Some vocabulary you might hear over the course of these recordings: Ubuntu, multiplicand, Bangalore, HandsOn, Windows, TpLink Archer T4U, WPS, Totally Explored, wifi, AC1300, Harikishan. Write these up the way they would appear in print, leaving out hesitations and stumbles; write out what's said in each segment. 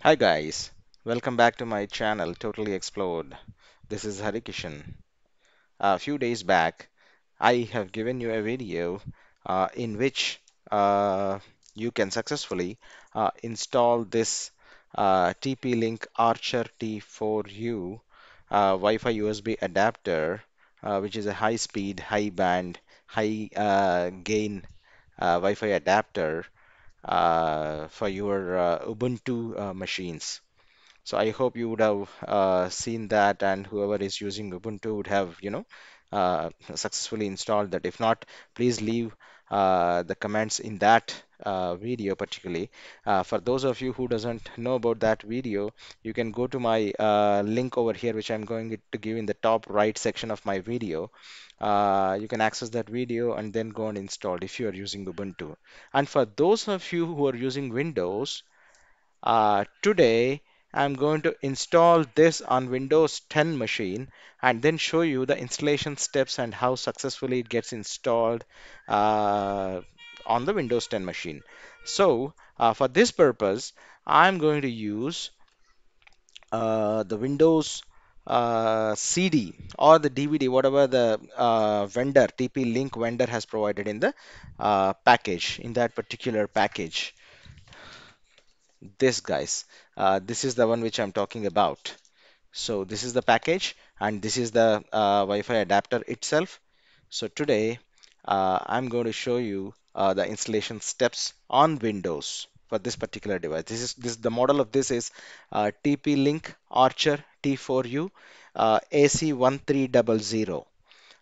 Hi guys, welcome back to my channel Totally Explored. This is Harikishan. A few days back, I have given you a video in which you can successfully install this TP-Link Archer T4U Wi-Fi USB adapter, which is a high-speed, high-band, high-gain Wi-Fi adapter for your Ubuntu machines. So I hope you would have seen that, and whoever is using Ubuntu would have, successfully installed that. If not, please leave the comments in that video particularly. For those of you who doesn't know about that video, you can go to my link over here, which I'm going to give in the top right section of my video. You can access that video and then go and install if you are using Ubuntu. And for those of you who are using Windows, today I'm going to install this on Windows 10 machine and then show you the installation steps and how successfully it gets installed on the Windows 10 machine. So for this purpose, I'm going to use the Windows CD or the DVD, whatever the vendor, TP-Link vendor has provided in the package, in that particular package. This, guys, this is the one which I'm talking about. So this is the package, and this is the Wi-Fi adapter itself. So today I'm going to show you the installation steps on Windows for this particular device. The model of this is TP-Link Archer T4U AC1300.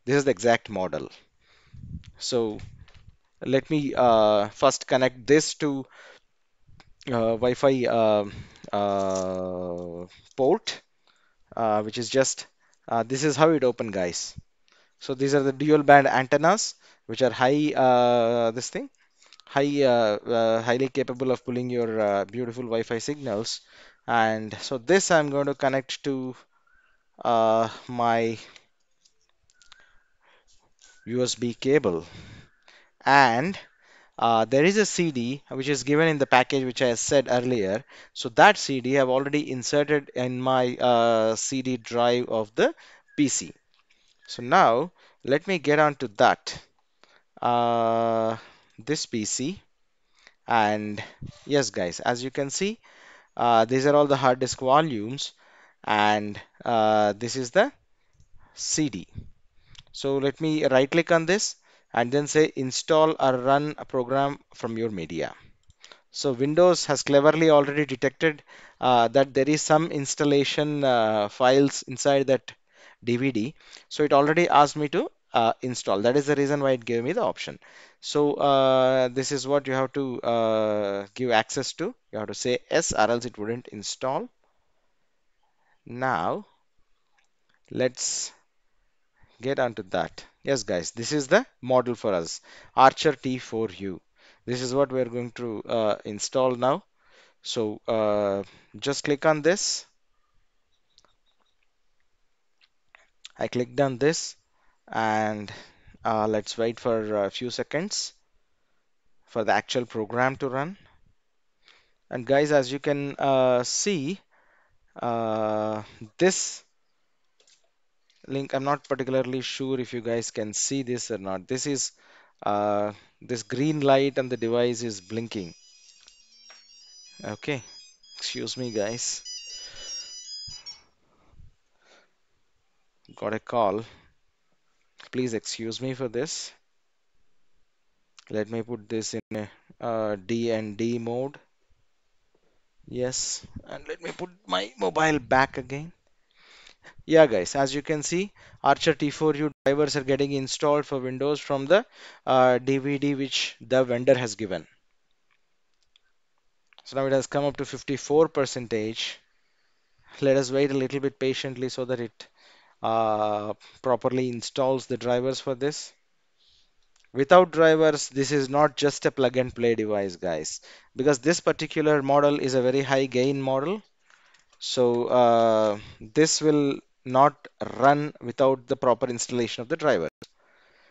This is the exact model. So let me first connect this to Wi-Fi port, which is just this is how it open, guys. So these are the dual band antennas, which are high highly capable of pulling your beautiful Wi-Fi signals. And so this I'm going to connect to my USB cable, and there is a CD which is given in the package, which I said earlier. So that CD I've already inserted in my CD drive of the PC. So now let me get on to that this PC. And yes, guys, as you can see, these are all the hard disk volumes, and this is the CD. So let me right click on this and then say install or run a program from your media. So Windows has cleverly already detected that there is some installation files inside that DVD. So it already asked me to install. That is the reason why it gave me the option. So this is what you have to give access to. You have to say yes, or else it wouldn't install. Now let's get onto that. Yes, guys, this is the model for us, Archer T4U. This is what we're going to install now. So just click on this. I clicked on this, and let's wait for a few seconds for the actual program to run. And guys, as you can see, this link, I'm not particularly sure if you guys can see this or not. This is this green light and the device is blinking. Okay, excuse me, guys, got a call. Please excuse me for this. Let me put this in a D&D mode. Yes, and let me put my mobile back again. Yeah, guys, as you can see, Archer T4U drivers are getting installed for Windows from the DVD which the vendor has given. So now it has come up to 54%. Let us wait a little bit patiently so that it properly installs the drivers for this. Without drivers, this is not just a plug and play device, guys, because this particular model is a very high gain model. So this will not run without the proper installation of the drivers.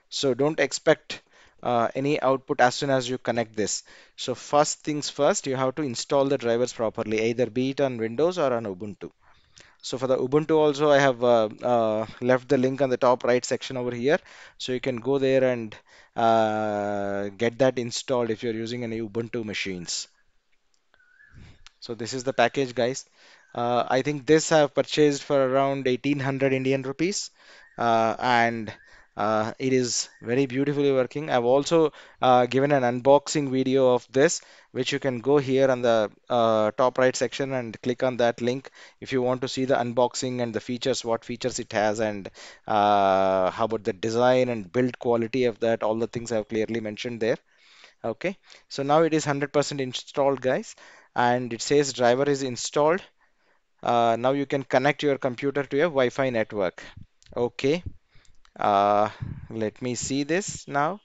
So don't expect any output as soon as you connect this. So first things first, you have to install the drivers properly, either be it on Windows or on Ubuntu. So for the Ubuntu also, I have left the link on the top right section over here. So you can go there and get that installed if you're using any Ubuntu machines. So this is the package, guys. I think this I have purchased for around 1800 Indian rupees, and it is very beautifully working. I've also given an unboxing video of this, which you can go here on the top right section and click on that link if you want to see the unboxing and the features, what features it has, and how about the design and build quality of that. All the things I've clearly mentioned there. Okay, so now it is 100% installed, guys, and it says driver is installed. Now you can connect your computer to your Wi-Fi network. Okay. Let me see this now.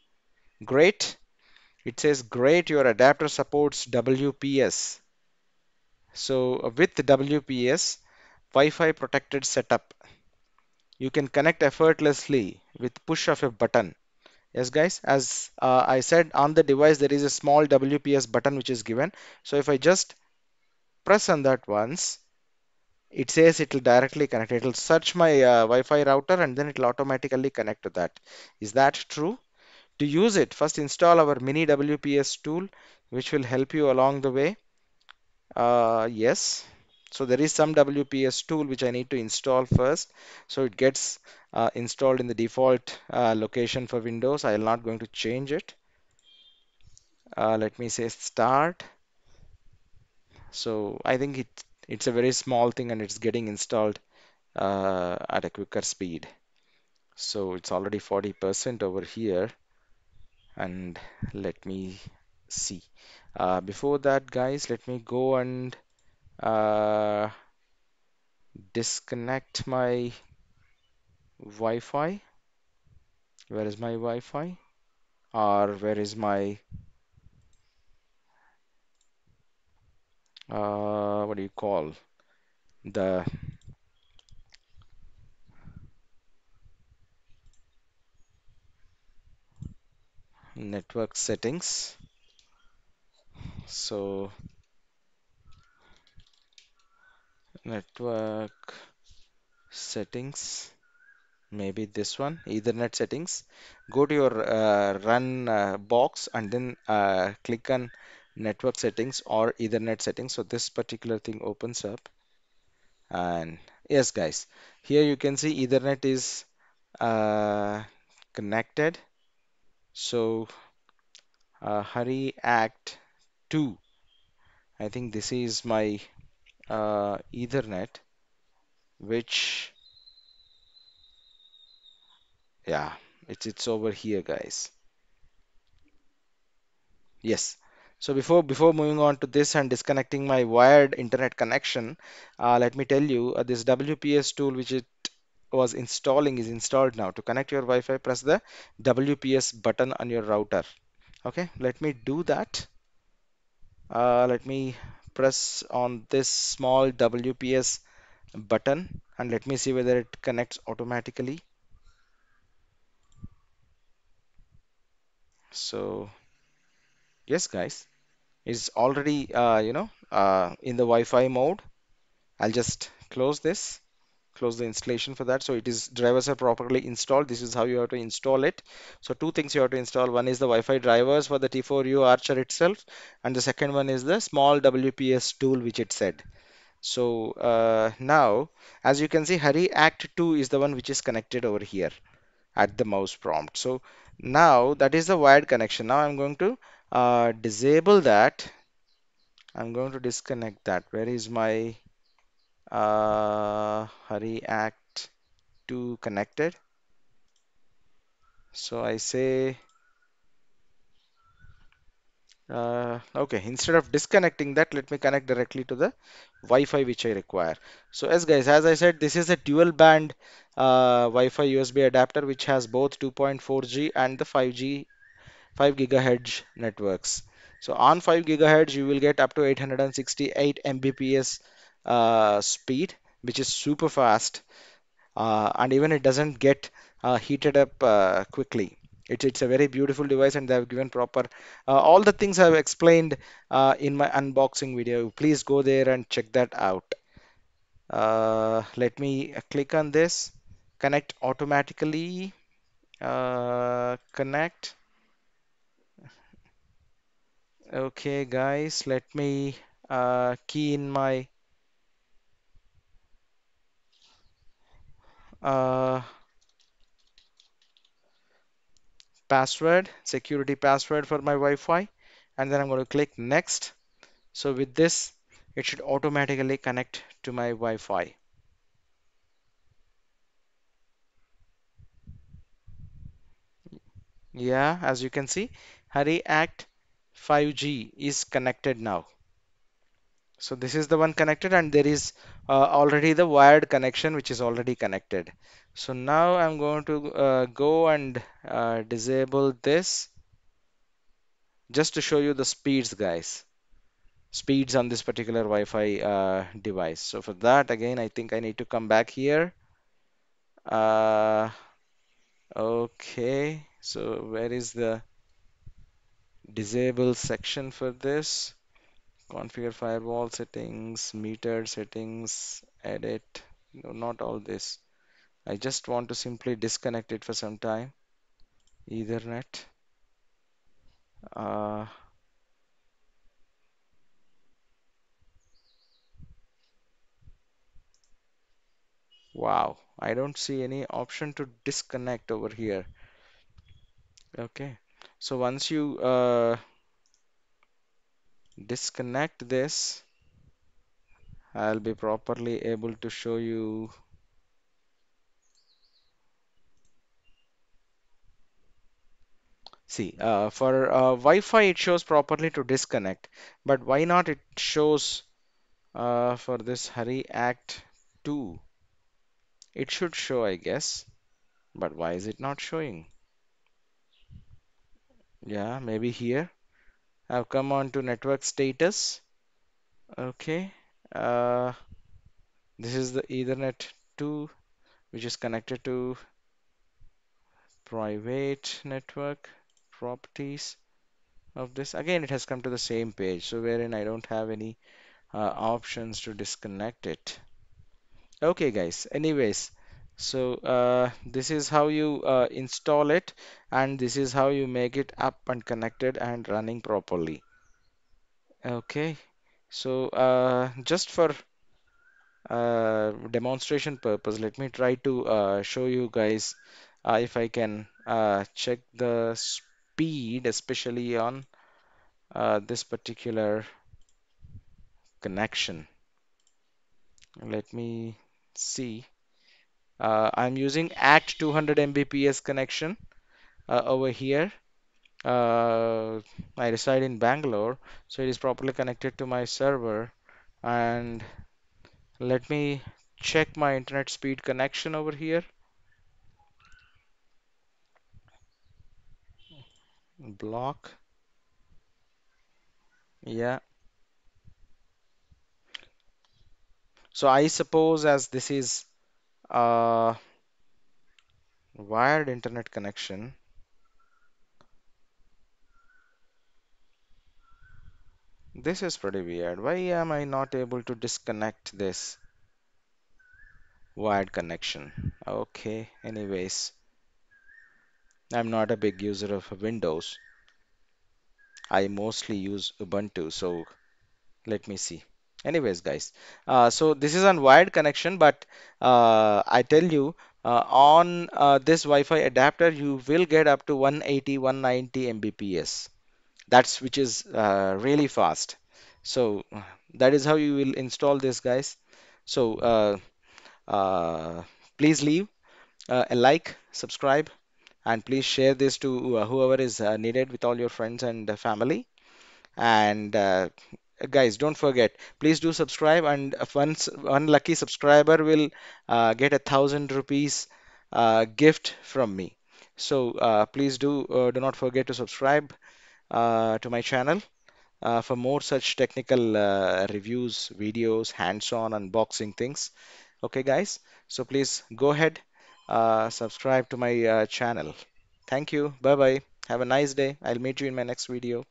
Great. It says great, your adapter supports WPS. So with WPS, Wi-Fi protected setup, you can connect effortlessly with push of a button. Yes, guys, as I said, on the device there is a small WPS button which is given. So if I just press on that once, it says it will directly connect. It will search my Wi-Fi router and then it will automatically connect to that. Is that true? To use it, first install our mini WPS tool, which will help you along the way. Yes. So there is some WPS tool which I need to install first. So it gets installed in the default location for Windows. I am not going to change it. Let me say start. So I think it's a very small thing and it's getting installed at a quicker speed. So it's already 40% over here. And let me see. Before that, guys, let me go and disconnect my Wi-Fi. Where is my Wi-Fi? Or where is my what do you call, the network settings. So network settings, maybe this one, Ethernet settings. Go to your run box and then click on network settings or Ethernet settings. So this particular thing opens up, and yes, guys, here you can see Ethernet is connected. So Hari Act 2, I think this is my Ethernet, which, yeah, it's over here, guys. Yes. So before moving on to this and disconnecting my wired internet connection, let me tell you, this WPS tool which it was installing is installed now. To connect your Wi-Fi, press the WPS button on your router. Okay, let me do that. Let me press on this small WPS button and let me see whether it connects automatically. So yes, guys, it's already in the Wi-Fi mode. I'll just close the installation for that. So it is, drivers are properly installed. This is how you have to install it. So two things you have to install. One is the Wi-Fi drivers for the T4U Archer itself, and the second one is the small WPS tool which it said. So now, as you can see, Hari Act 2 is the one which is connected over here at the mouse prompt. So now that is the wired connection. Now I'm going to disable that. I'm going to disconnect that. Where is my Hari Act 2 connected? So I say okay, instead of disconnecting that, let me connect directly to the Wi-Fi which I require. So as guys, as I said, this is a dual band Wi-Fi USB adapter which has both 2.4G and the 5 gigahertz networks. So on 5 gigahertz you will get up to 868 Mbps speed, which is super fast, and even it doesn't get heated up quickly. It's a very beautiful device, and they have given proper all the things I have explained in my unboxing video. Please go there and check that out. Let me click on this. Connect automatically. Connect. Okay, guys, let me key in my password, security password for my Wi-Fi, and then I'm going to click next. So with this, it should automatically connect to my Wi-Fi. Yeah, as you can see, HariAct 5G is connected now. So this is the one connected, and there is already the wired connection which is already connected. So now I'm going to go and disable this just to show you the speeds, guys. Speeds on this particular Wi-Fi device. So for that, again, I think I need to come back here. Okay, so where is the disable section for this? Configure firewall settings, metered settings, edit. No, not all this. I just want to simply disconnect it for some time. Ethernet. Wow, I don't see any option to disconnect over here. Okay, so once you disconnect this, I'll be properly able to show you. See, for Wi-Fi it shows properly to disconnect, but why not it shows for this HariAct 2? It should show, I guess, but why is it not showing? Yeah, maybe here. I've come on to network status. Okay, this is the Ethernet 2 which is connected to private network properties of this. Again, it has come to the same page, so wherein I don't have any options to disconnect it. Okay, guys, anyways, so this is how you install it, and this is how you make it up and connected and running properly. Okay, so just for demonstration purpose, let me try to show you guys if I can check the speed, especially on this particular connection. Let me see. I'm using Act 200 Mbps connection over here. I reside in Bangalore, so it is properly connected to my server. And let me check my internet speed connection over here. Block. Yeah. So I suppose, as this is wired internet connection, this is pretty weird. Why am I not able to disconnect this wired connection? Okay, anyways, I'm not a big user of Windows. I mostly use Ubuntu, so let me see. Anyways, guys, so this is on wired connection, but I tell you, on this Wi-Fi adapter, you will get up to 180, 190 Mbps. That's which is really fast. So that is how you will install this, guys. So please leave a like, subscribe, and please share this to whoever is needed with all your friends and family. And guys, don't forget, please do subscribe, and one lucky subscriber will get 1,000 rupees gift from me. So please do not forget to subscribe to my channel for more such technical reviews, videos, hands-on unboxing things. Okay, guys, so please go ahead, subscribe to my channel. Thank you. Bye bye. Have a nice day. I'll meet you in my next video.